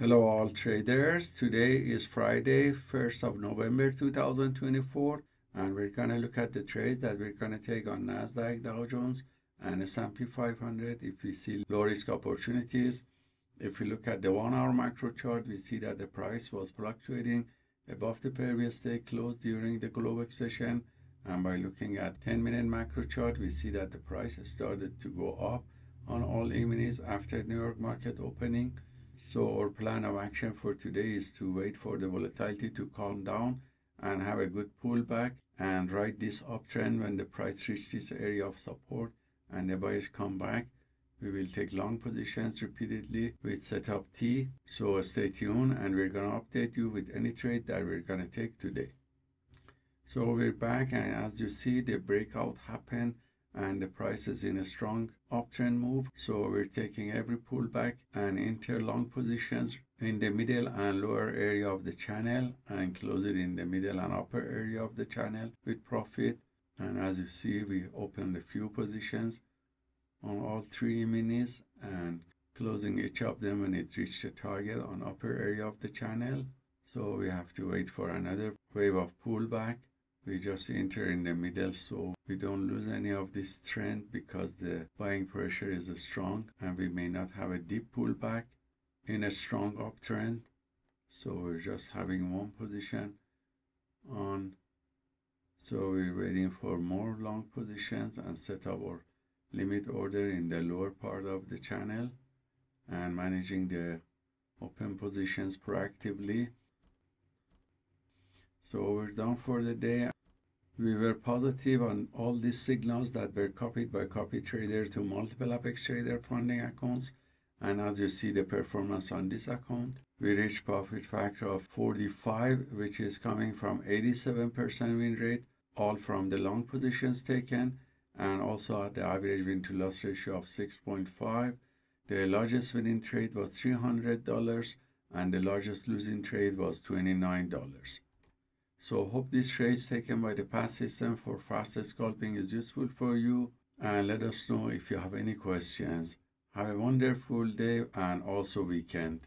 Hello all traders, today is Friday 1st of November 2024 and we're going to look at the trades that we're going to take on Nasdaq, Dow Jones and S&P 500 if we see low risk opportunities. If we look at the 1 hour macro chart, we see that the price was fluctuating above the previous day close during the Globex session, and by looking at 10-minute macro chart, we see that the price started to go up on all eminis after New York market opening. So our plan of action for today is to wait for the volatility to calm down and have a good pullback and ride this uptrend. When the price reaches this area of support and the buyers come back, we will take long positions repeatedly with setup T. So stay tuned and we're going to update you with any trade that we're going to take today. So we're back, and as you see, the breakout happened and the price is in a strong uptrend move. So we're taking every pullback and enter long positions in the middle and lower area of the channel and close it in the middle and upper area of the channel with profit. And as you see, we opened a few positions on all three eminis and closing each of them when it reached the target on upper area of the channel. So we have to wait for another wave of pullback. We just enter in the middle so we don't lose any of this trend because the buying pressure is strong and we may not have a deep pullback in a strong uptrend. So we're just having one position on. So we're waiting for more long positions and set up our limit order in the lower part of the channel and managing the open positions proactively. So we're done for the day. We were positive on all these signals that were copied by copy traders to multiple Apex Trader funding accounts. And as you see the performance on this account, we reached profit factor of 45, which is coming from 87% win rate, all from the long positions taken, and also at the average win to loss ratio of 6.5. The largest winning trade was $300 and the largest losing trade was $29. So hope these trades taken by the PAAT system for faster scalping is useful for you, and let us know if you have any questions. Have a wonderful day and also weekend.